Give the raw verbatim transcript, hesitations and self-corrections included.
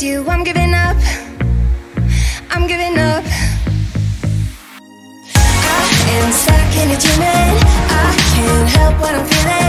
just you. I'm giving up, I'm giving up. I am stuck in a dreaming, I can't help what I'm feeling.